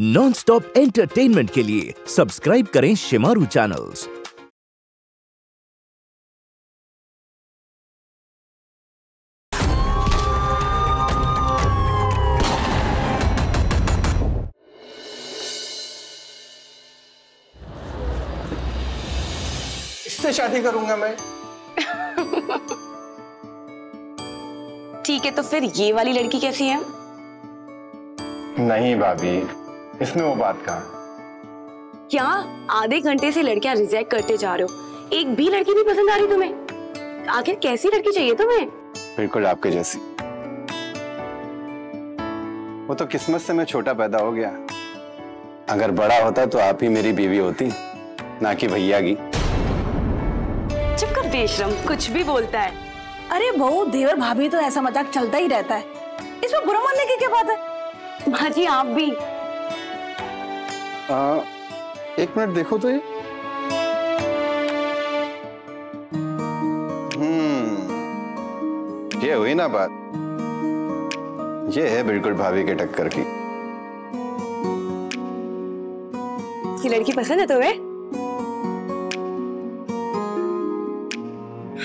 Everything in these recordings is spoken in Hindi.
नॉनस्टॉप एंटरटेनमेंट के लिए सब्सक्राइब करें शेमारू चैनल्स। इससे शादी करूंगा मैं। ठीक है, तो फिर ये वाली लड़की कैसी है? नहीं भाभी, इसने वो बात कहा। क्या आधे घंटे से लड़कियां रिजेक्ट करते जा रहे हो, एक भी लड़की नहीं पसंद आ रही तुम्हें? आखिर कैसी लड़की चाहिए तुम्हें? बिल्कुल आपके जैसी। वो तो किस्मत से मैं छोटा पैदा हो गया, अगर बड़ा होता तो आप ही मेरी बीवी होती, ना कि भैया की। चुप कर बेशरम, कुछ भी बोलता है। अरे बहू, देवर भाभी तो ऐसा मजाक चलता ही रहता है, इसमें बुरा मानने की क्या बात है? भाजी आप भी एक मिनट देखो तो ये ये हुई ना बात, ये है बिल्कुल भाभी के टक्कर की। ये लड़की पसंद है तुम्हें?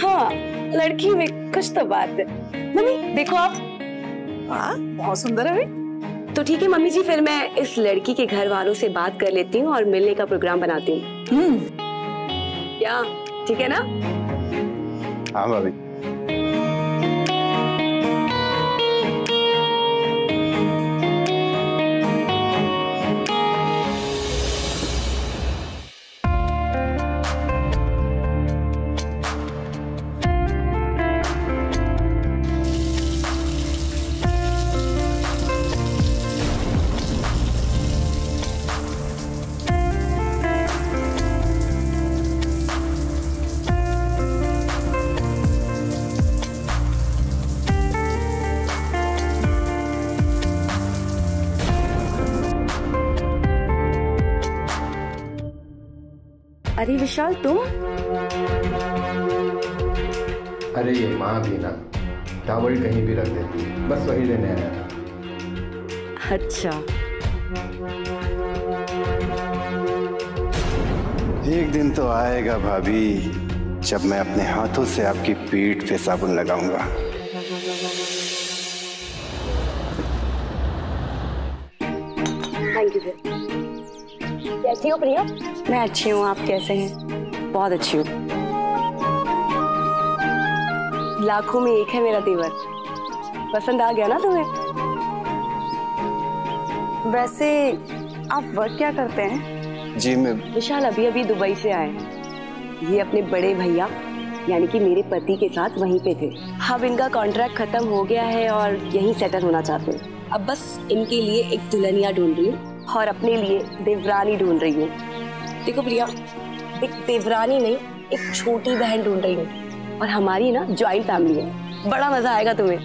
हाँ, लड़की में कुछ तो बात है। मम्मी देखो आप, वाह बहुत सुंदर है भाई। तो ठीक है मम्मी जी, फिर मैं इस लड़की के घर वालों से बात कर लेती हूँ और मिलने का प्रोग्राम बनाती हूँ। क्या ठीक है ना? हाँ भाभी। अरे विशाल तुम? अरे ये माँ भी ना टॉवल कहीं भी रख देती, बस वही लेने आया था। अच्छा, एक दिन तो आएगा भाभी जब मैं अपने हाथों से आपकी पीठ पे साबुन लगाऊंगा। Thank you. कैसी हो प्रिया? मैं अच्छी हूँ, आप कैसे हैं? बहुत अच्छी हूँ। लाखों में एक है मेरा देवर, पसंद आ गया ना तुम्हें? वैसे आप वर्क क्या करते हैं? जी मैं विशाल अभी अभी दुबई से आए, ये अपने बड़े भैया यानी कि मेरे पति के साथ वहीं पे थे। अब इनका कॉन्ट्रैक्ट खत्म हो गया है और यहीं सेटल होना चाहते हैं। अब बस इनके लिए एक दुल्हनिया ढूंढ रही हूँ और अपने लिए देवरानी ढूंढ रही हूँ। देखो प्रिया, एक देवरानी नहीं, एक छोटी बहन ढूंढ रही हूँ और हमारी ना ज्वाइंट फैमिली है, बड़ा मजा आएगा तुम्हें।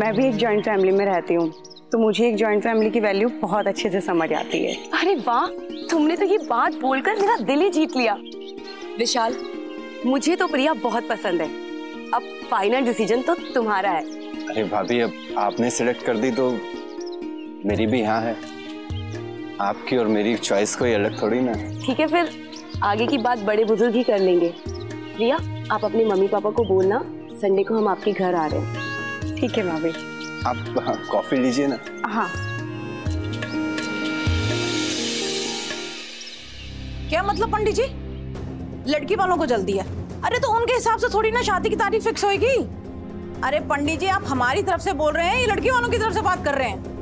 मैं भी एक ज्वाइंट फैमिली में रहती हूँ, तो मुझे एक ज्वाइंट फैमिली की वैल्यू बहुत अच्छे से समझ आती है। अरे वाह, तुमने तो ये बात बोलकर मेरा दिल ही जीत लिया। विशाल, मुझे तो प्रिया बहुत पसंद है, अब फाइनल डिसीजन तो तुम्हारा है। अरे भाभी, अब आपने सिलेक्ट कर दी तो मेरी भी यहाँ है, आपकी और मेरी चॉइस कोई अलग थोड़ी ना। ठीक है, फिर आगे की बात बड़े बुजुर्ग ही कर लेंगे। प्रिया, आप अपने मम्मी पापा को बोलना संडे को हम आपके घर आ रहे हैं। ठीक है भाभी। आप कॉफी लीजिए ना। हाँ। क्या मतलब पंडित जी, लड़की वालों को जल्दी है? अरे तो उनके हिसाब से थोड़ी ना शादी की तारीख फिक्स होगी। अरे पंडित जी, आप हमारी तरफ से बोल रहे हैं, ये लड़की वालों की तरफ से बात कर रहे हैं।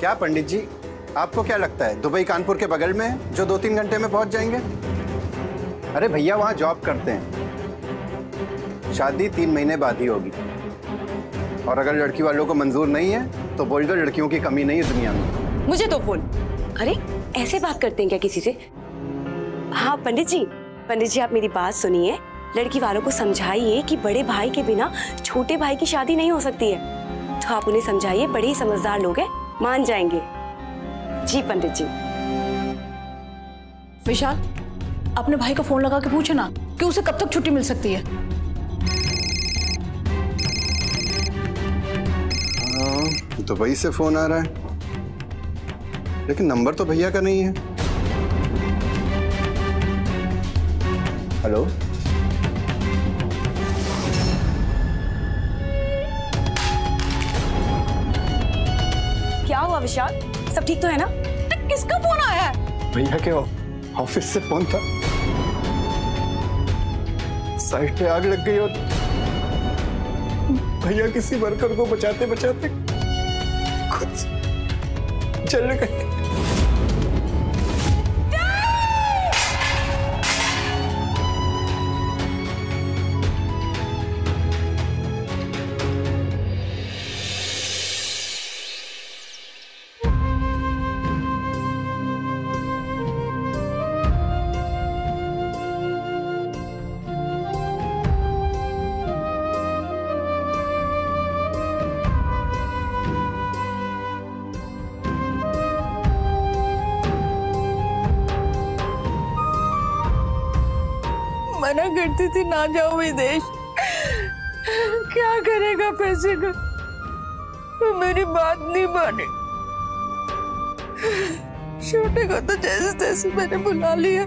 क्या पंडित जी, आपको क्या लगता है दुबई कानपुर के बगल में है जो 2-3 घंटे में पहुंच जाएंगे? अरे भैया वहां जॉब करते हैं, शादी 3 महीने बाद ही होगी, और अगर लड़की वालों को मंजूर नहीं है तो बोलकर लड़कियों की कमी नहीं है दुनिया में। मुझे तो फोन। अरे ऐसे बात करते हैं क्या किसी से? हाँ पंडित जी, पंडित जी आप मेरी बात सुनिए, लड़की वालों को समझाइए कि बड़े भाई के बिना छोटे भाई की शादी नहीं हो सकती है, तो आप उन्हें समझाइए, बड़े ही समझदार लोग हैं, मान जाएंगे। जी पंडित जी। विशाल, अपने भाई को फोन लगा के पूछो ना कि उसे कब तक छुट्टी मिल सकती है। दुबई से फोन आ रहा है, लेकिन नंबर तो भैया का नहीं है। हेलो, क्या हुआ विशाल, सब ठीक तो है ना? किसका फोन आया है? भैया के ऑफिस से फोन था, साइट पे आग लग गई और भैया किसी वर्कर को बचाते बचाते कुछ जल गए। मना करती थी ना जाओ विदेश, क्या करेगा पैसे का, वो मेरी बात नहीं माने। छोटे को तो जैसे तैसे मैंने बुला लिया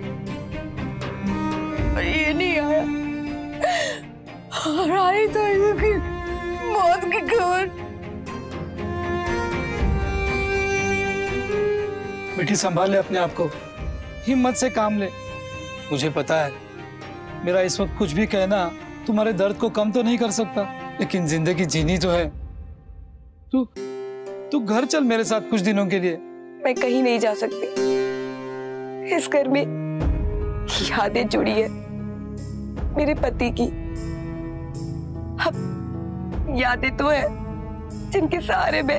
और ये नहीं आया, और आई तो इसकी मौत की खबर। बेटी संभाल ले अपने आप को, हिम्मत से काम ले। मुझे पता है मेरा इस वक्त कुछ भी कहना तुम्हारे दर्द को कम तो नहीं कर सकता, लेकिन जिंदगी जीनी तो है। तू घर चल मेरे साथ कुछ दिनों के लिए। मैं कहीं नहीं जा सकती, इस घर में यादें जुड़ी है मेरे पति की। अब यादें तो है जिनके सहारे मैं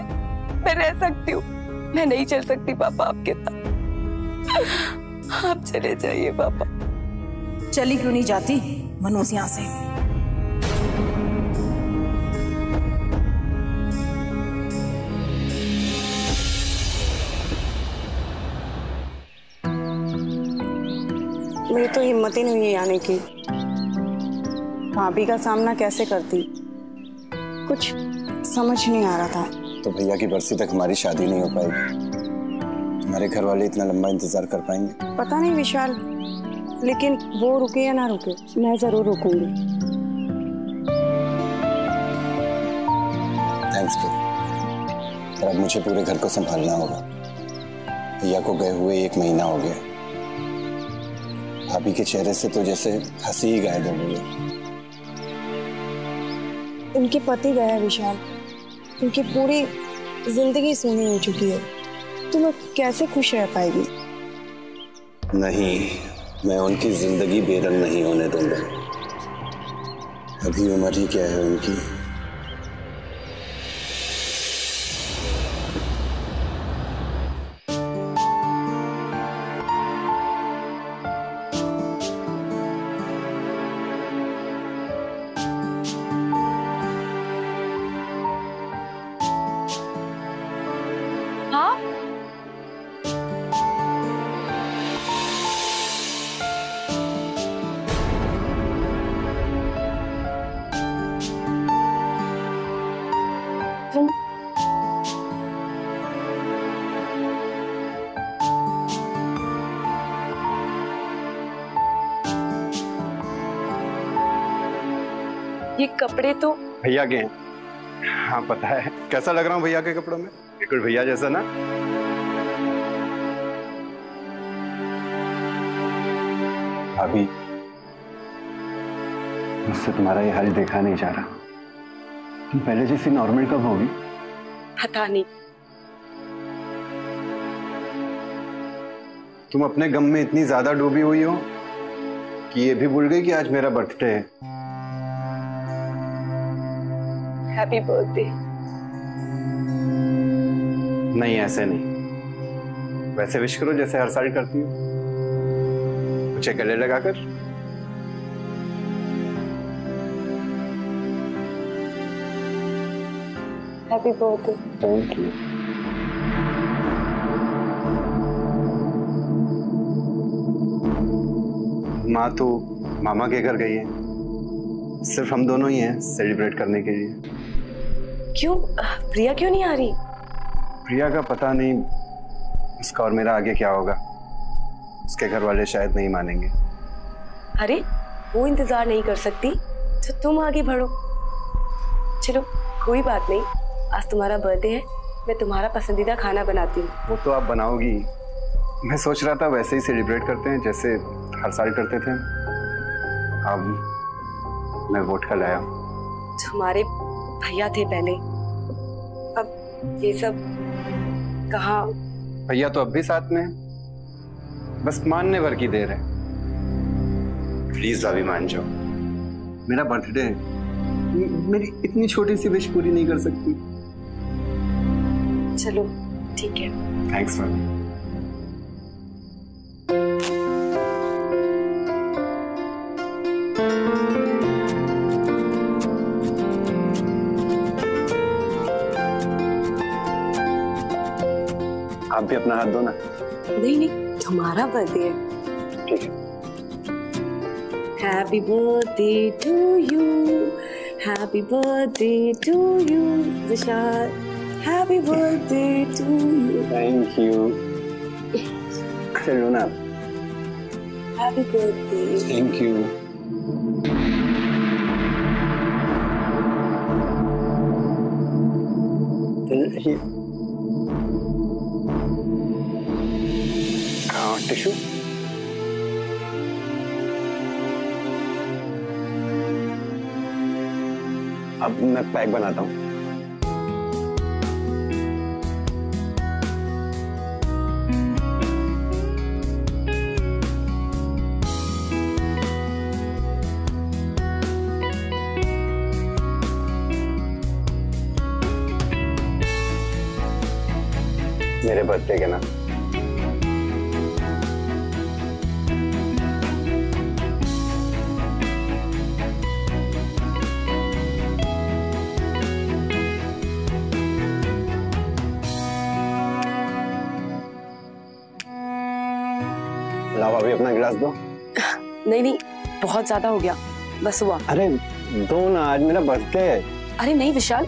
रह सकती हूँ। मैं नहीं चल सकती पापा आपके साथ, आप चले जाइए पापा। चली क्यों नहीं जाती मनोज यहाँ से? मेरी तो हिम्मत ही नहीं है आने की। भाभी का सामना कैसे करती कुछ समझ नहीं आ रहा था। तो भैया की बरसी तक हमारी शादी नहीं हो पाएगी। तुम्हारे घर वाले इतना लंबा इंतजार कर पाएंगे? पता नहीं विशाल, लेकिन वो रुके या ना रुके मैं जरूर रुकूंगी। थैंक्स पर अब मुझे पूरे घर को संभालना होगा। भैया को गए हुए 1 महीना हो गया। भाभी के चेहरे से तो जैसे हंसी ही गायब हो गई। उनके पति गया विशाल, उनकी पूरी जिंदगी सोनी हो चुकी है, तुम कैसे खुश रह पाएगी? नहीं, मैं उनकी जिंदगी बेरंग नहीं होने दूंगा। अभी उम्र ही क्या है उनकी। ये कपड़े तो भैया के हैं। हाँ पता है, कैसा लग रहा हूँ भैया के कपड़ों में? बिल्कुल भैया जैसा ना। भाभी, मुझसे तुम्हारा ये हाल देखा नहीं जा रहा। तुम पहले जैसी नॉर्मल कब होगी? पता नहीं। तुम अपने गम में इतनी ज्यादा डूबी हुई हो कि ये भी भूल गई कि आज मेरा बर्थडे है। Happy birthday. नहीं ऐसे नहीं, वैसे विश करो जैसे हर साल करती हूँ, मुझे गले लगाकर। Happy birthday. Thank you. माँ तो मामा के घर गई है, सिर्फ हम दोनों ही हैं सेलिब्रेट करने के लिए। क्यों प्रिया क्यों नहीं आ रही? प्रिया का पता नहीं इसका और मेरा आगे क्या होगा। उसके घर वाले शायद नहीं मानेंगे। अरे वो इंतजार नहीं कर सकती तो तुम आगे बढ़ो। चलो कोई बात नहीं, आज तुम्हारा बर्थडे है, मैं तुम्हारा पसंदीदा खाना बनाती हूँ। वो तो आप बनाओगी, मैं सोच रहा था वैसे ही सेलिब्रेट करते हैं जैसे हर साल करते थे। अब मैं वोट कर लाया। तुम्हारे भैया थे पहले, अब ये सब कहाँ? भैया तो अब भी साथ में है, बस मानने भर की देर है। प्लीज भाभी मान जाओ, मेरा बर्थडे है, मेरी इतनी छोटी सी विश पूरी नहीं कर सकती। चलो ठीक है। Thanks ma'am. आप भी अपना हाथ दो ना। नहीं नहीं, तुम्हारा बर्थडे है। ठीक है। Happy birthday to you, happy birthday to you Vishal, happy birthday to you. Thank you. चलो ना, happy birthday. Thank you. Tissue अब मैं पैक बनाता हूँ। मेरे बर्थडे के ना अपना गिलास दो। नहीं नहीं, बहुत ज्यादा हो गया, बस हुआ। अरे दो ना, आज मेरा बर्थडे है। अरे नहीं विशाल,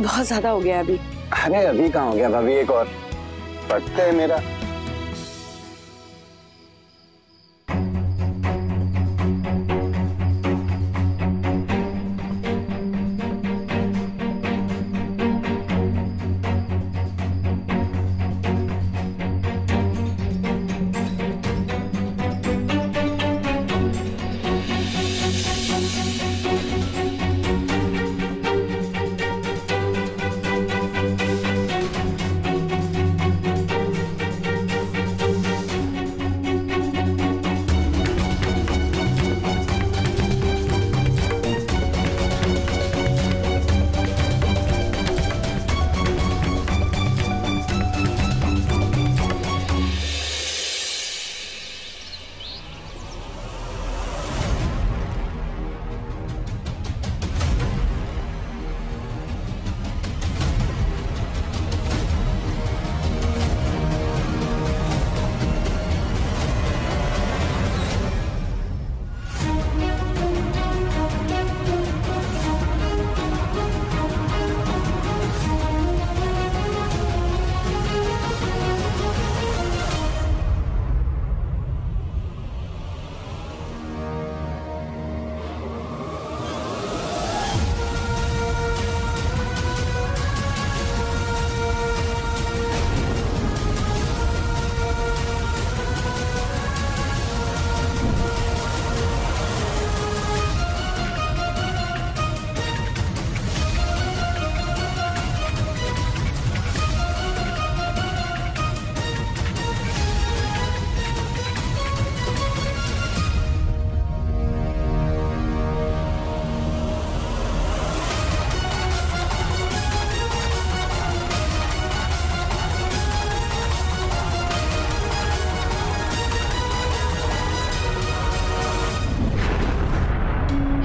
बहुत ज्यादा हो गया अभी। अरे अभी कहाँ हो गया भाभी, एक और बर्थडे है मेरा।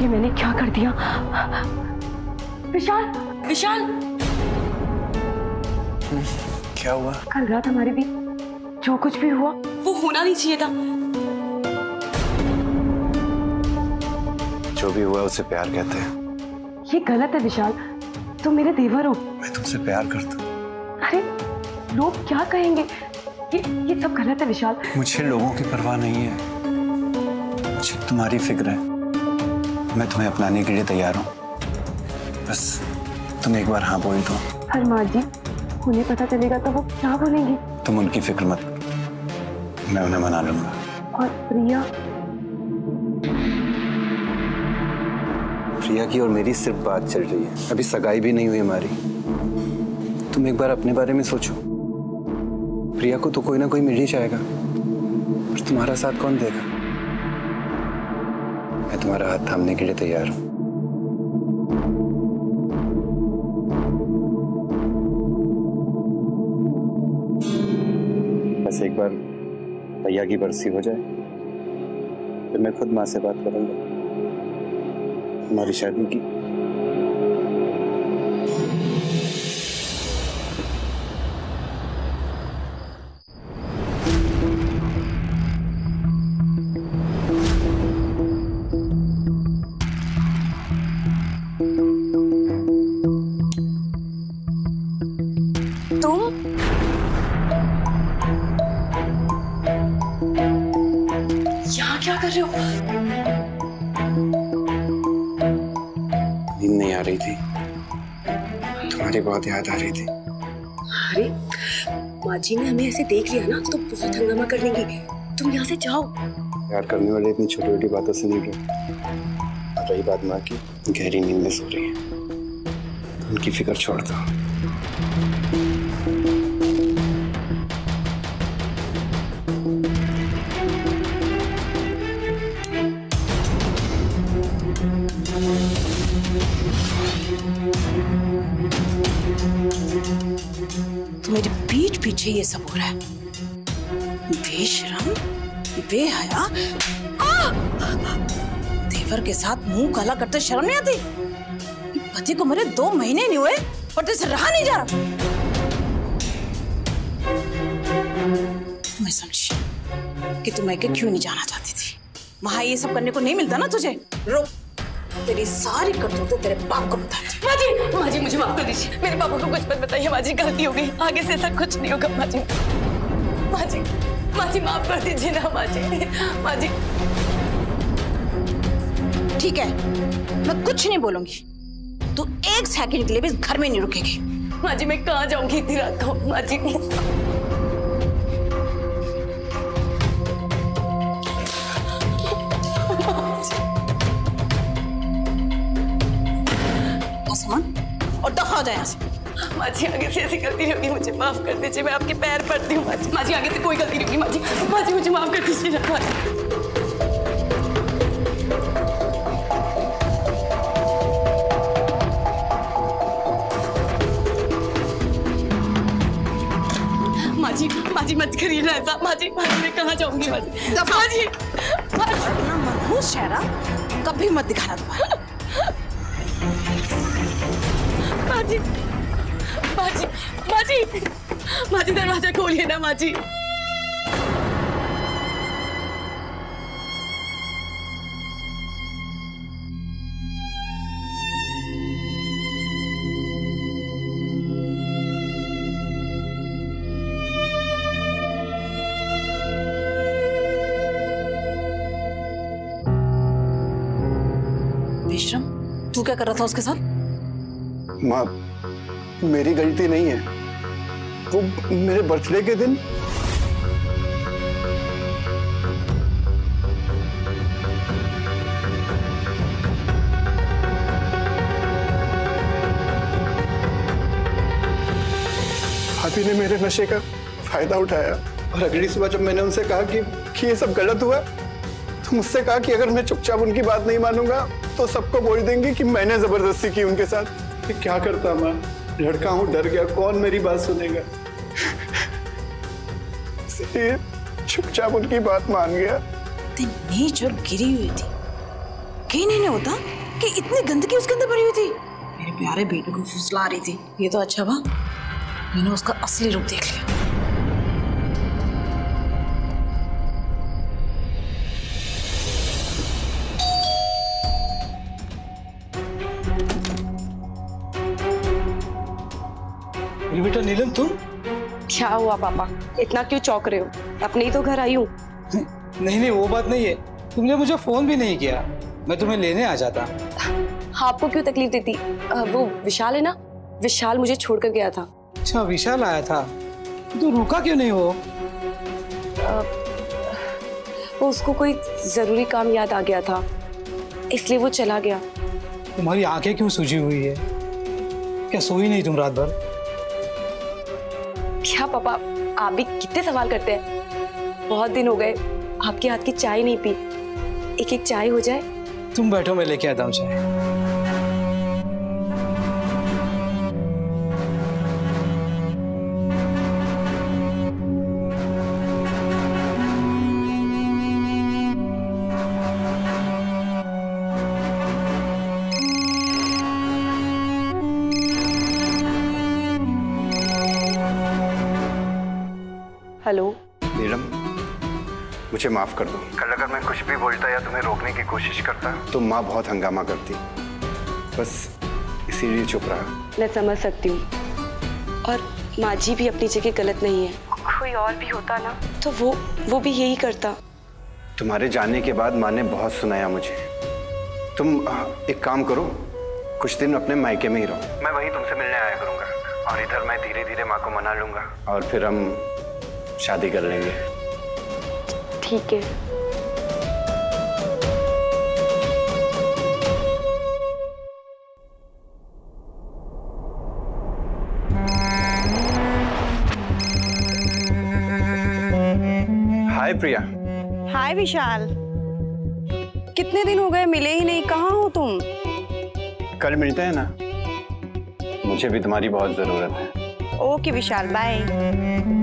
मैंने क्या कर दिया? विशाल, विशाल, क्या हुआ? कल रात हमारे बीच जो कुछ भी हुआ वो होना नहीं चाहिए था। जो भी हुआ उसे प्यार कहते हैं। ये गलत है विशाल, तुम मेरे देवर हो। मैं तुमसे प्यार करता हूँ। अरे लोग क्या कहेंगे, ये सब गलत है विशाल। मुझे लोगों की परवाह नहीं है, मुझे तुम्हारी फिक्र है। मैं तुम्हें अपनाने के लिए तैयार हूँ, बस तुम एक बार हाँ बोल दो। हनुमान जी, उन्हें पता चलेगा तो वो क्या बोलेंगे। तुम उनकी फिक्र मत, मैं उन्हें मना लूंगा। और प्रिया? प्रिया की और मेरी सिर्फ बात चल रही है, अभी सगाई भी नहीं हुई हमारी। तुम एक बार अपने बारे में सोचो। प्रिया को तो कोई ना कोई मिल ही जाएगा, पर तुम्हारा साथ कौन देगा। मैं तुम्हारा हाथ थामने के लिए तैयार हूँ। बस एक बार भैया की बरसी हो जाए, फिर मैं खुद माँ से बात करूंगा हमारी शादी की। बहुत याद आ रही थी। अरे माँ जी ने हमें ऐसे देख लिया ना तो बहुत हंगामा कर देंगी। तुम यहाँ से जाओ। प्यार करने वाले इतनी छोटी छोटी बातों से नहीं डरते। और रही बात माँ की, गहरी नींद में सो रही है, उनकी फिक्र छोड़ दो। मेरे पीठ पीछे ये सब हो रहा है, बेशरम, बेहया। देवर के साथ मुंह काला करते शर्म नहीं आती। पति को मरे 2 महीने नहीं हुए और तुझसे रहा नहीं जा रहा। मैं समझी कि तू मैके क्यों नहीं जाना चाहती थी। वहां ये सब करने को नहीं मिलता ना तुझे। रुक, तेरी सारी करतूतें तेरे बाप को बताती। माँ जी, माँ जी मुझे माफ कर दीजिए, मेरे पापा को कुछ मत बताइए माँ जी, गलती हो गई। आगे से ऐसा कुछ नहीं होगा माँ जी। माँ जी, माँ जी माफ कर दीजिए ना माँ जी। माँ जी ठीक है, मैं कुछ नहीं बोलूंगी। तू 1 सेकंड के लिए भी इस घर में नहीं रुकेगी। माँ जी मैं कहाँ जाऊंगी इतनी रात को। माँ जी और दफा हो जाए यहाँ से। माँ जी आगे से ऐसी गलती होगी, मुझे माफ कर दीजिए, मैं आपके पैर पड़ती हूँ। माँ जी आगे से कोई गलती नहीं होगी। माँ जी मुझे माफ कर दीजिए ना। माँ जी मत करिए ना ऐसा। माँ जी, माँ जी मैं कहाँ जाऊंगी। माँ जी माँ जी अपना मनहूस चेहरा कभी मत दिखाना तुम्हारा। माजी, माजी, माजी, माजी दरवाजा खोलिए ना माजी। विश्रम, तू क्या कर रहा था उसके साथ? माँ मेरी गलती नहीं है, वो मेरे बर्थडे के दिन। भाभी ने मेरे नशे का फायदा उठाया और अगली सुबह जब मैंने उनसे कहा कि ये सब गलत हुआ, तो मुझसे कहा कि अगर मैं चुपचाप उनकी बात नहीं मानूंगा तो सबको बोल देंगे कि मैंने जबरदस्ती की उनके साथ। क्या करता माँ, लड़का हूँ, डर गया, कौन मेरी बात सुनेगा। इसलिए चुपचाप उनकी बात मान गया। नीच और गिरी हुई थी, कहीं नहीं होता कि इतनी गंदगी उसके अंदर भरी हुई थी। मेरे प्यारे बेटे को फुसला रही थी। ये तो अच्छा हुआ मैंने उसका असली रूप देख लिया। तुम? क्या हुआ पापा, इतना क्यों चौंक रहे हो? अपने ही तो घर आई हूँ। नहीं नहीं वो बात नहीं है, तुमने मुझे फोन भी नहीं किया, मैं तुम्हें लेने आ जाता। आपको क्यों तकलीफ देती? वो विशाल है ना, विशाल मुझे छोड़कर गया था। अच्छा विशाल आया था, तो रुका क्यों नहीं हो? वो उसको कोई जरूरी काम याद आ गया था, इसलिए वो चला गया। तुम्हारी आंखें क्यों सूजी हुई है? क्या सोई नहीं तुम रात भर? क्या पापा, आप भी कितने सवाल करते हैं। बहुत दिन हो गए आपके हाथ की चाय नहीं पी, एक एक चाय हो जाए। तुम बैठो, मैं लेके आता हूँ चाय। हेलो नीलम, मुझे माफ़ कर दो। कल अगर मैं कुछ भी बोलता या तुम्हें रोकने की कोशिश करता तो माँ बहुत हंगामा करती, बस इसीलिए चुप रहा। मैं समझ सकती हूँ, और माँ जी भी अपनी जगह गलत नहीं है। कोई और भी होता ना तो वो भी यही करता। तुम्हारे जाने के बाद माँ ने बहुत सुनाया मुझे। तुम एक काम करो, कुछ दिन अपने मायके में ही रहो, मैं वहीं तुमसे मिलने आया करूँगा, और इधर मैं धीरे धीरे माँ को मना लूँगा और फिर हम शादी कर लेंगे। ठीक है। हाय प्रिया। हाय विशाल, कितने दिन हो गए मिले ही नहीं, कहाँ हो तुम? कल मिलते हैं ना, मुझे भी तुम्हारी बहुत जरूरत है। Okay Vishal, bye.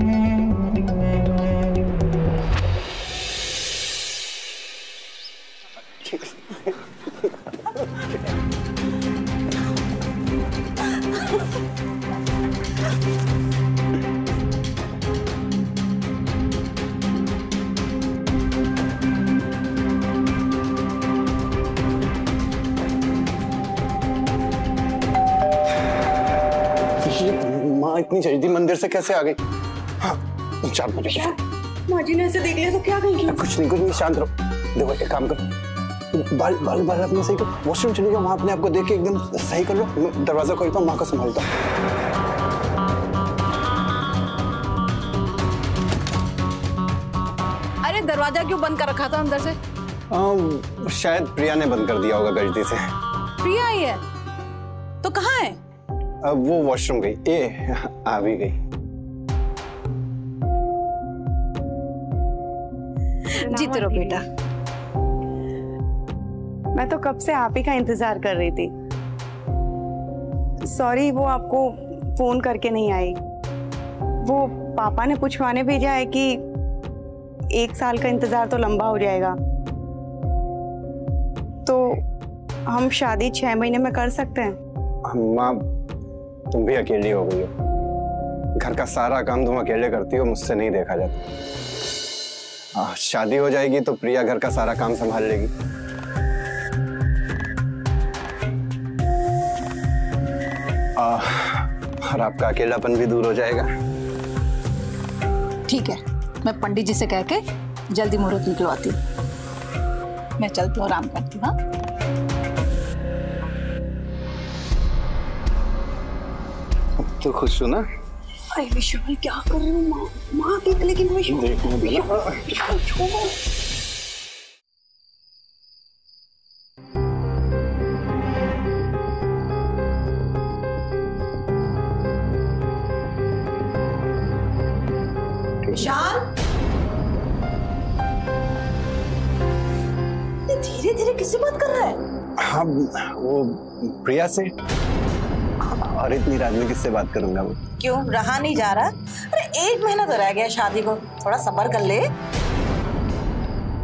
इतनी जल्दी मंदिर से कैसे आ गई? हाँ, चुपचाप माँ जी ने ऐसे देख लिया तो क्या कहेंगी? कुछ नहीं, शांत रहो। देखो एक काम करो, बाल बाल बाल अपने सही करो, वॉशरूम चले जाओ, वहाँ अपने आप को देख के एकदम सही कर लो। मैं दरवाजा खोलता हूँ, माँ को संभालता हूँ। अरे दरवाजा क्यों बंद कर रखा था अंदर से? शायद प्रिया ने बंद कर दिया होगा गलती से। प्रिया आई है तो कहाँ है? वो वॉशरूम गई। ए आ भी गई। जीत रहो बेटा, मैं तो कब से आप ही का इंतजार कर रही थी। सॉरी वो आपको फोन करके नहीं आई, वो पापा ने पूछवाने भेजा है कि 1 साल का इंतजार तो लंबा हो जाएगा, तो हम शादी 6 महीने में कर सकते हैं। माँ तुम भी अकेली हो गई हो, घर का सारा काम तुम अकेले करती हो, मुझसे नहीं देखा जाता। शादी हो जाएगी तो प्रिया घर का सारा काम संभाल लेगी। और आपका अकेलापन भी दूर हो जाएगा। ठीक है, मैं पंडित जी से कह के जल्दी मुहूर्त निकलवाती हूँ। मैं चलती हूँ, आराम करती हूँ। हाँ तो खुश हो ना? अरे विशाल क्या कर रहे हो? माँ माँ देख, लेकिन विशाल छोड़। विशाल ये धीरे धीरे किससे बात कर रहा है? हाँ वो प्रिया से। और इतनी रात में किससे बात करूंगा? वो क्यों रहा नहीं जा रहा? अरे 1 महीना तो रह गया शादी को, थोड़ा सब्र कर ले।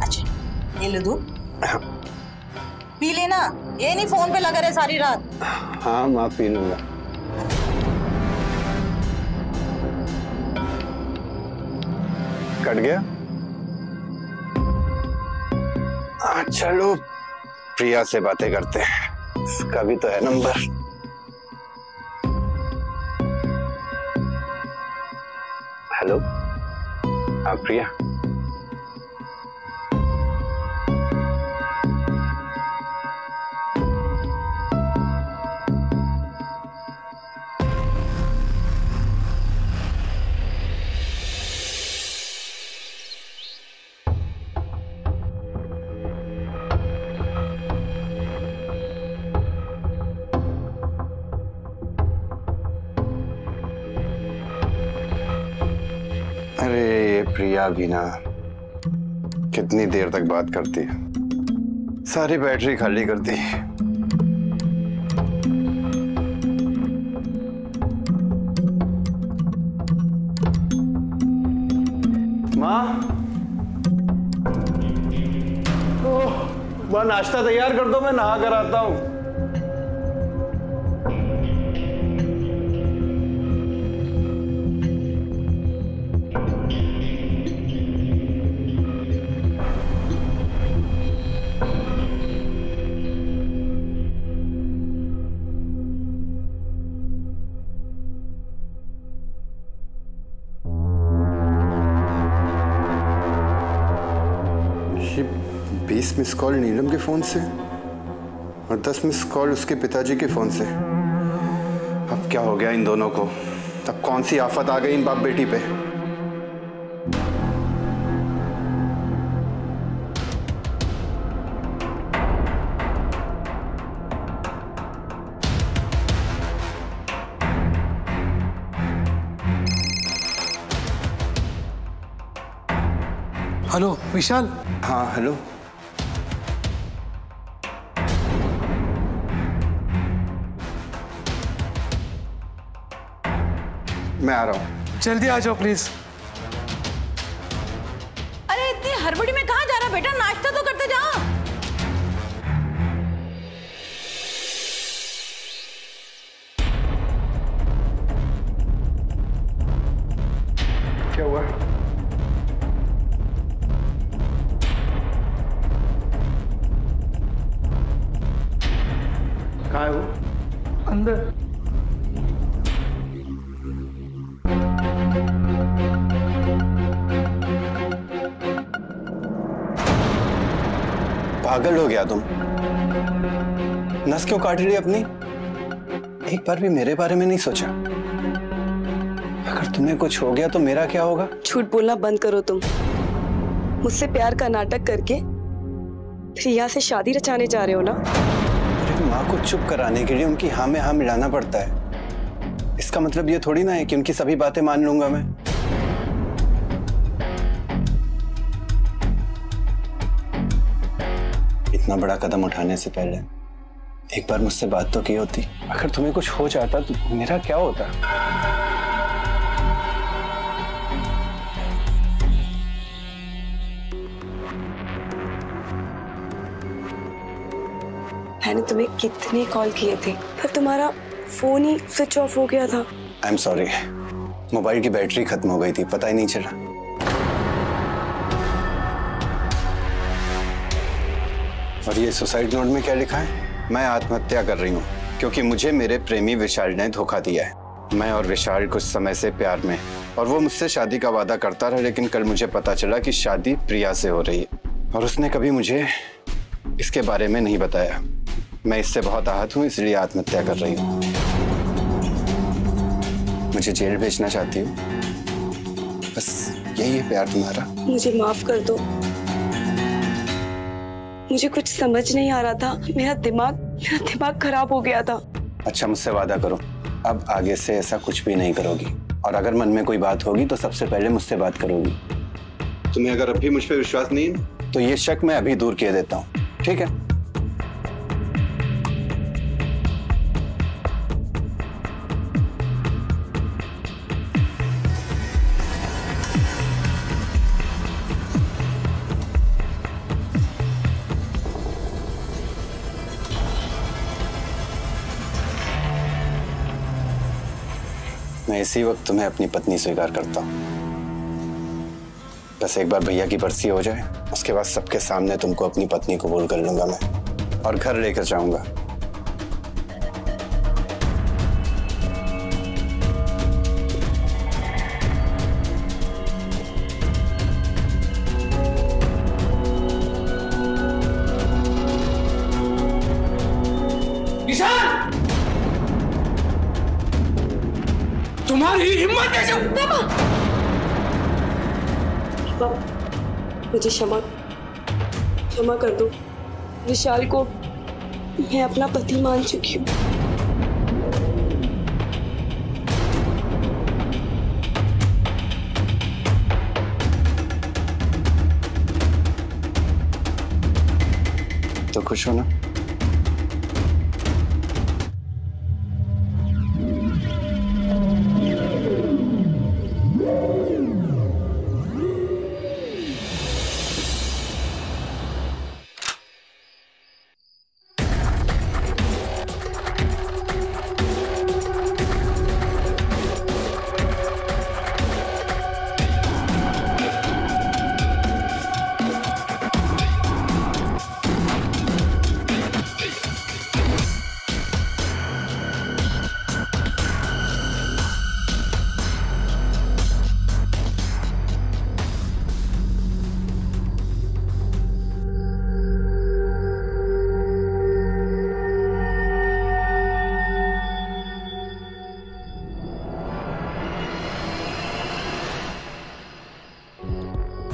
अच्छा ये ले दूध पी लेना, ये नहीं फोन पे लगा रहे सारी रात। हाँ माँ पी लूंगा। कट गया। चलो प्रिया से बातें करते हैं, इसका भी तो है नंबर। हेलो प्रिया, प्रिया भी ना कितनी देर तक बात करती है, सारी बैटरी खाली करती है। माँ, माँ नाश्ता तैयार कर दो, मैं नहा कर आता हूँ। मिस कॉल नीलम के फोन से और 10 मिस कॉल उसके पिताजी के फोन से। अब क्या हो गया इन दोनों को? अब कौन सी आफत आ गई इन बाप बेटी पे? हेलो विशाल। हाँ हेलो, मैं आ रहा हूँ। जल्दी आ जाओ प्लीज। अरे इतनी हड़बड़ी में कहाँ जा रहा बेटा, नाश्ता तो करते जाओ। क्या हुआ? कहाँ है वो? अंदर। पागल हो गया तुम? नस क्यों काट रही अपनी? एक बार भी मेरे बारे में नहीं सोचा? अगर तुम्हें कुछ हो गया तो मेरा क्या होगा? झूठ बोलना बंद करो तुम। मुझसे प्यार का नाटक करके प्रिया से शादी रचाने जा रहे हो ना? अरे माँ को चुप कराने के लिए उनकी हाँ में हाँ मिलाना पड़ता है। इसका मतलब ये थोड़ी ना है कि उनकी सभी बातें मान लूंगा मैं। इतना बड़ा कदम उठाने से पहले एक बार मुझसे बात तो की होती। अगर तुम्हें कुछ हो जाता तो मेरा क्या होता? मैंने तुम्हें कितने कॉल किए थे पर तुम्हारा फोन ही स्विच ऑफ हो गया था। आई एम सॉरी, मोबाइल की बैटरी खत्म हो गई थी, पता ही नहीं चला। और ये सुसाइड नोट में क्या लिखा है? मैं आत्महत्या कर रही हूँ क्योंकि मुझे मेरे प्रेमी विशाल ने धोखा दिया है। मैं और विशाल कुछ समय से प्यार में, और वो मुझसे शादी का वादा करता रहा, लेकिन कल मुझे पता चला कि शादी प्रिया से हो रही है और उसने कभी मुझे इसके बारे में नहीं बताया। मैं इससे बहुत आहत हूँ, इसलिए आत्महत्या कर रही हूँ। मुझे जेल भेजना चाहती हूँ, बस यही है प्यार तुम्हारा। मुझे माफ कर दो, मुझे कुछ समझ नहीं आ रहा था, मेरा दिमाग खराब हो गया था। अच्छा मुझसे वादा करो, अब आगे से ऐसा कुछ भी नहीं करोगी, और अगर मन में कोई बात होगी तो सबसे पहले मुझसे बात करोगी। तुम्हें अगर अभी मुझ पे विश्वास नहीं है तो ये शक मैं अभी दूर किए देता हूँ, ठीक है? मैं इसी वक्त तुम्हें अपनी पत्नी स्वीकार करता हूँ। बस एक बार भैया की बरसी हो जाए, उसके बाद सबके सामने तुमको अपनी पत्नी कबूल कर लूंगा मैं, और घर लेकर जाऊंगा। मुझे क्षमा कर दो। विशाल को मैं अपना पति मान चुकी हूँ। तो खुश हो ना?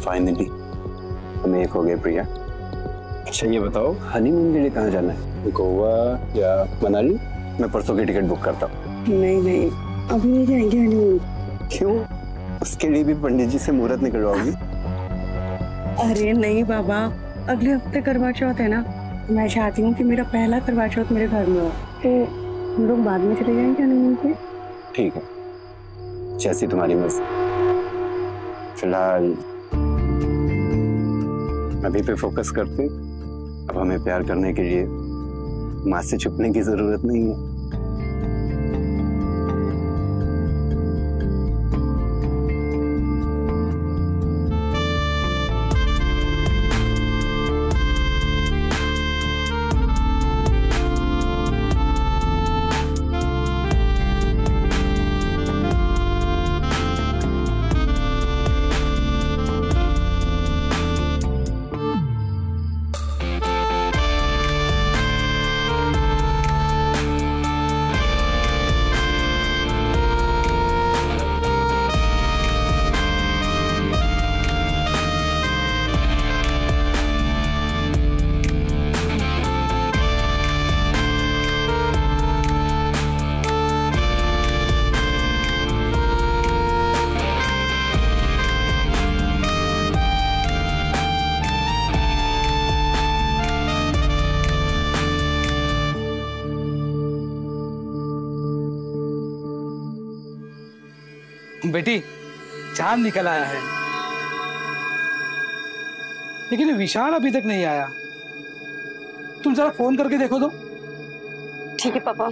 फाइनली हम एक हो गए प्रिया। अच्छा ये बताओ हनीमून के लिए कहाँ जाना है, गोवा या मनाली? मैं परसों की टिकट बुक करता हूँ। नहीं अभी नहीं जाएंगे हनीमून। क्यों? उसके लिए भी पंडित जी से मुहूर्त निकलवाओगी? अरे नहीं बाबा, अगले हफ्ते करवा चौथ है ना, मैं चाहती हूँ कि मेरा पहला करवा चौथ मेरे घर में हो, तो हम लोग बाद में चले जाएंगे हनीमून पे। ठीक है, जैसी तुम्हारी मर्जी। फिलहाल अभी पे फोकस करते। अब हमें प्यार करने के लिए माँ से छुपने की जरूरत नहीं है। बेटी चांद निकल आया है, लेकिन विशाल अभी तक नहीं आया। तुम जरा फोन करके देखो तो। ठीक है पापा।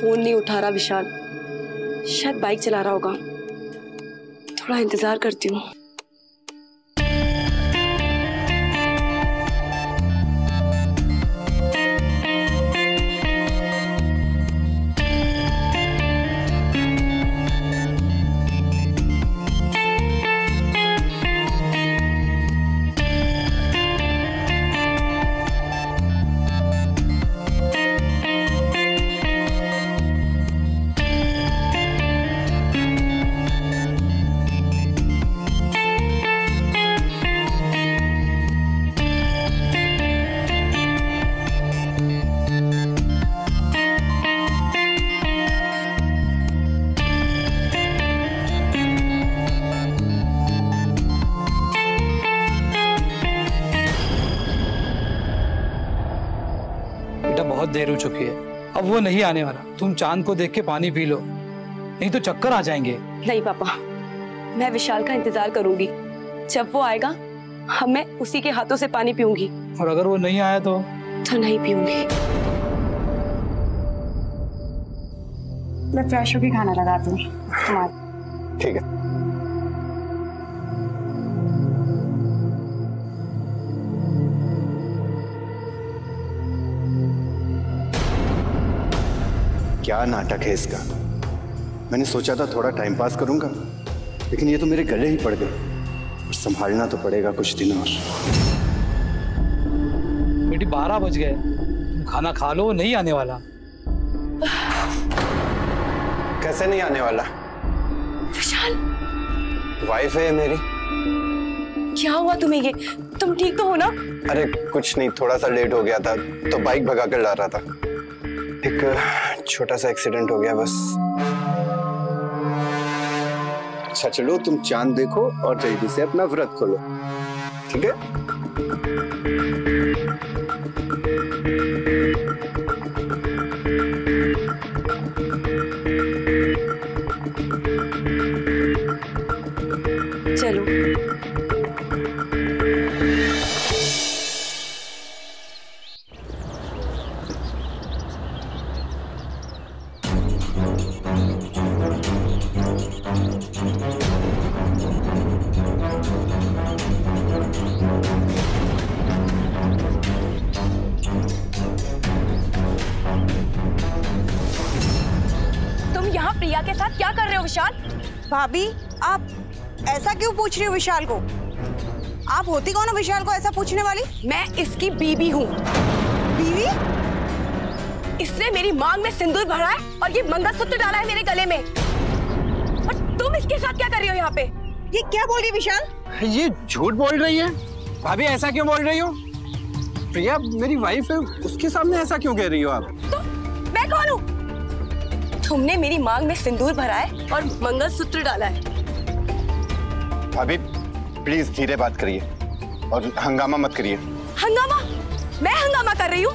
फोन नहीं उठा रहा विशाल, शायद बाइक चला रहा होगा। थोड़ा इंतजार करती हूँ। देर हो चुकी है, अब वो नहीं आने वाला। तुम चांद को देख के पानी पी लो, नहीं तो चक्कर आ जाएंगे। नहीं पापा, मैं विशाल का इंतजार करूंगी। जब वो आएगा मैं उसी के हाथों से पानी पीऊंगी, और अगर वो नहीं आया तो नहीं पीऊंगी। मैं फ्रेश होकर खाना लगा दूंगी। ठीक है। क्या नाटक है इसका। मैंने सोचा था थोड़ा टाइम पास करूंगा, लेकिन ये तो मेरे गले ही पड़ गए। और संभालना तो पड़ेगा कुछ दिन और। बेटी 12 बज गए, तुम खाना खा लो। नहीं आने वाला। कैसे नहीं आने वाला? विशाल वाइफ है मेरी। क्या हुआ तुम्हें? ये तुम ठीक तो हो ना? अरे कुछ नहीं, थोड़ा सा लेट हो गया था तो बाइक भगा कर ला रहा था, एक छोटा सा एक्सीडेंट हो गया बस। अच्छा चलो तुम चांद देखो और जल्दी से अपना व्रत खोलो, ठीक है? चलो के साथ क्या कर रहे हो विशाल? भाभी आप ऐसा क्यों पूछ रही हो विशाल को? आप होती कौन हो विशाल को ऐसा पूछने वाली? मैं इसकी बीवी हूँ। बीवी? इसने मेरी मांग में सिंदूर भरा है और ये मंगलसूत्र डाला है मेरे गले में, और तुम इसके साथ क्या कर रही हो यहाँ पे? ये क्या बोल रही है विशाल? ये झूठ बोल रही है। भाभी ऐसा क्यों बोल रही हो? प्रिया मेरी वाइफ है, उसके सामने ऐसा क्यों कह रही हो आप? तो मैं कौन हूँ? तुमने मेरी मांग में सिंदूर भरा है और मंगलसूत्र डाला है। भाभी प्लीज धीरे बात करिए और हंगामा मत करिए। हंगामा? मैं हंगामा कर रही हूँ?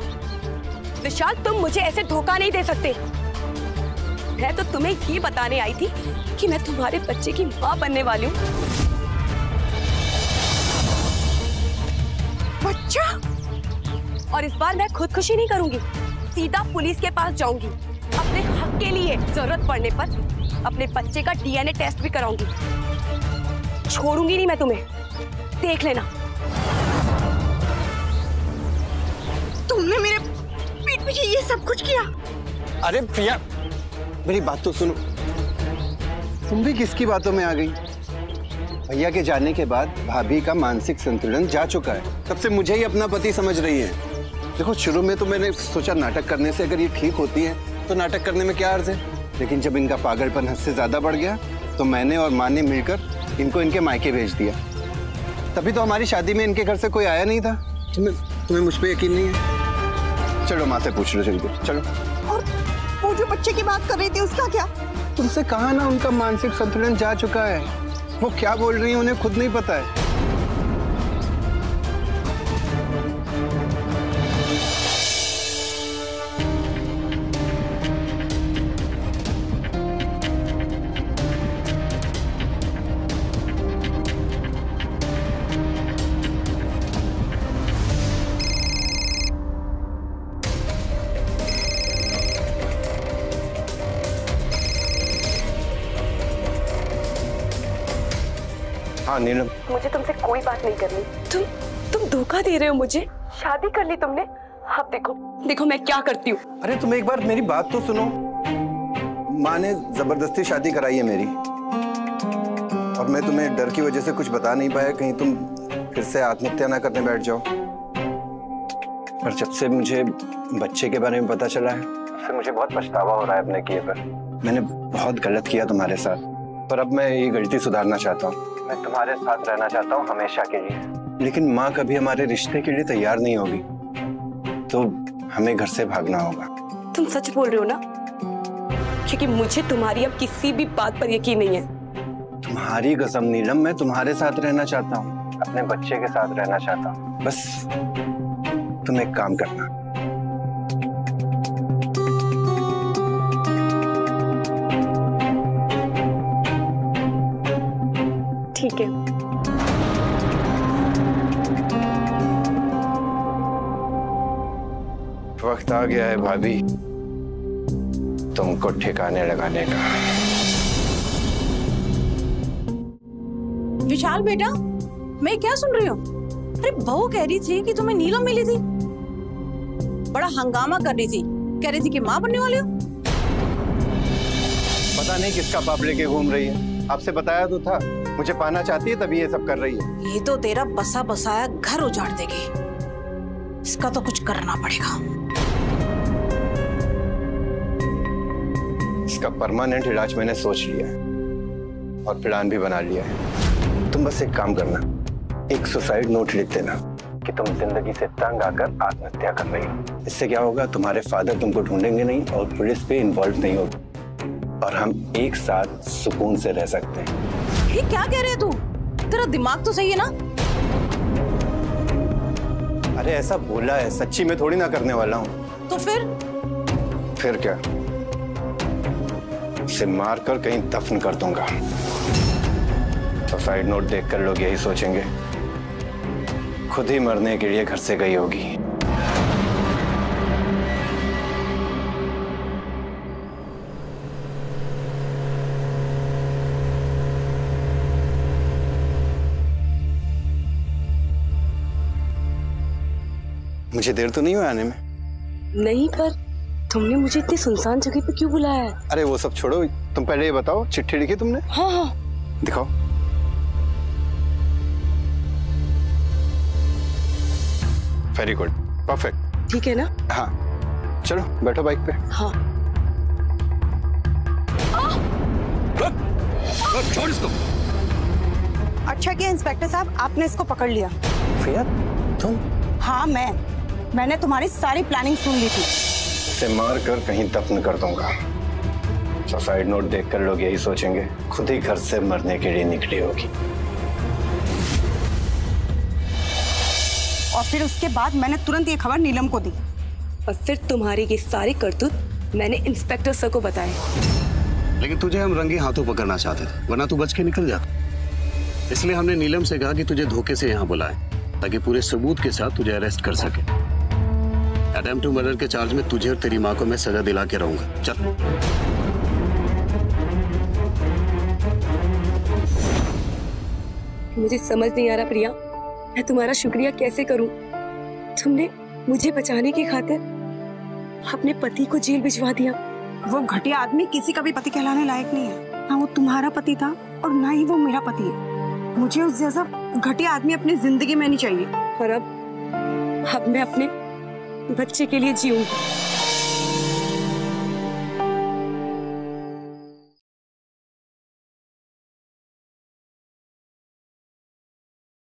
विशाल तुम मुझे ऐसे धोखा नहीं दे सकते। मैं तो तुम्हें ये बताने आई थी कि मैं तुम्हारे बच्चे की माँ बनने वाली हूँ। बच्चा? और इस बार मैं खुदकुशी नहीं करूंगी, सीधा पुलिस के पास जाऊंगी अपने हक के लिए। जरूरत पड़ने पर अपने बच्चे का डीएनए टेस्ट भी कराऊंगी। छोड़ूंगी नहीं मैं तुम्हें, देख लेना। तुमने मेरे पीठ पीछे ये सब कुछ किया। अरे प्रिया मेरी बात तो सुनो, तुम भी किसकी बातों में आ गई? भैया के जाने के बाद भाभी का मानसिक संतुलन जा चुका है, तब से मुझे ही अपना पति समझ रही है। देखो शुरू में तो मैंने सोचा नाटक करने से अगर ये ठीक होती है तो नाटक करने में क्या अर्ज है, लेकिन जब इनका पागलपन हद से ज्यादा बढ़ गया तो मैंने और माँ ने मिलकर इनको इनके मायके भेज दिया। तभी तो हमारी शादी में इनके घर से कोई आया नहीं था। तुम्हें मुझ पे यकीन नहीं है? चलो माँ से पूछ लो जल्दी, चलो। और वो जो बच्चे की बात कर रही थी उसका क्या? तुमसे कहा ना उनका मानसिक संतुलन जा चुका है, वो क्या बोल रही है उन्हें खुद नहीं पता है। हाँ नीलम मुझे तुमसे कोई बात नहीं करनी। तुम धोखा दे रहे हो मुझे। शादी कर ली तुमने, अब देखो देखो मैं क्या करती हूँ। अरे तुम एक बार मेरी बात तो सुनो, माँ ने जबरदस्ती शादी कराई है मेरी, और मैं तुम्हें डर की वजह से कुछ बता नहीं पाया, कहीं तुम फिर से आत्महत्या ना करने बैठ जाओ। पर जब से मुझे बच्चे के बारे में पता चला है उससे मुझे बहुत पछतावा हो रहा है अपने किए पर। मैंने बहुत गलत किया तुम्हारे साथ, पर अब मैं ये गलती सुधारना चाहता हूँ। मैं तुम्हारे साथ रहना चाहता हूँ हमेशा के लिए, लेकिन माँ कभी हमारे रिश्ते के लिए तैयार नहीं होगी तो हमें घर से भागना होगा। तुम सच बोल रहे हो ना? क्योंकि मुझे तुम्हारी अब किसी भी बात पर यकीन नहीं है। तुम्हारी कसम नीलम, मैं तुम्हारे साथ रहना चाहता हूँ, अपने बच्चे के साथ रहना चाहता हूँ। बस तुम एक काम करना, ठीक है? वक्त आ गया है भाभी तुमको ठिकाने लगाने का। विशाल बेटा मैं क्या सुन रही हूँ? अरे बहू कह रही थी कि तुम्हें नीलम मिली थी, बड़ा हंगामा कर रही थी, कह रही थी कि माँ बनने वाली हो। पता नहीं किसका पाप लेके घूम रही है, आपसे बताया तो था मुझे पाना चाहती है तभी ये सब कर रही है। ये तो तेरा बसा बसाया घर उजाड़ देगी। इसका तो कुछ करना पड़ेगा। इसका परमानेंट इलाज मैंने सोच लिया है और प्लान भी बना लिया है। तुम बस एक काम करना, एक सुसाइड नोट लिख देना कि तुम जिंदगी से तंग आकर आत्महत्या कर रही हो। इससे क्या होगा, तुम्हारे फादर तुमको ढूंढेंगे नहीं और पुलिस भी इन्वॉल्व नहीं होगी और हम एक साथ सुकून से रह सकते हैं। ये क्या कह रहे तू? तेरा दिमाग तो सही है ना? अरे ऐसा बोला है, सच्ची में थोड़ी ना करने वाला हूँ। तो फिर क्या? उसे मार कर कहीं दफन कर दूंगा। सुसाइड नोट देखकर लोग यही सोचेंगे खुद ही मरने के लिए घर से गई होगी। मुझे देर तो नहीं हुई आने में? नहीं, पर तुमने मुझे इतनी सुनसान जगह पे क्यों बुलाया है? अरे वो सब छोड़ो, तुम पहले ये बताओ चिट्ठी लिखी तुमने? हाँ। दिखाओ। Very good, perfect. ठीक है ना? हाँ, चलो बैठो बाइक पे। हाँ। छोड़ इसको। अच्छा किया इंस्पेक्टर साहब, आपने इसको पकड़ लिया। प्रिया तुम? हाँ मैंने तुम्हारी सारी प्लानिंग सुन ली थी। इसे मार कर कहीं दफन कर दूंगा। सुसाइड नोट देखकर लोग यही सोचेंगे खुद ही घर से मरने के लिए निकली होगी। और फिर उसके बाद मैंने तुरंत ये खबर नीलम को दी और फिर तुम्हारी ये सारी करतूत मैंने इंस्पेक्टर सर को बताई। लेकिन तुझे हम रंगे हाथों पकड़ना चाहते थे, वरना तू बच के निकल जाता। इसलिए हमने नीलम से कहा कि तुझे धोखे से यहाँ बुलाए ताकि पूरे सबूत के साथ तुझे अरेस्ट कर सके। अटेम्प्ट टू मर्डर के चार्ज में तुझे और तेरी माँ को मैं सजा दिला के रहूंगा। चल। मुझे समझ नहीं आ रहा प्रिया, मैं तुम्हारा शुक्रिया कैसे करूं? तुमने मुझे बचाने की खातिर अपने पति को जेल भिजवा दिया। वो घटिया आदमी किसी का भी पति कहलाने लायक नहीं है। ना वो तुम्हारा पति था और ना ही वो मेरा पति है। मुझे उस जैसा घटिया आदमी अपनी जिंदगी में नहीं चाहिए। और अब मैं अपने बच्चे के लिए जीऊंगी।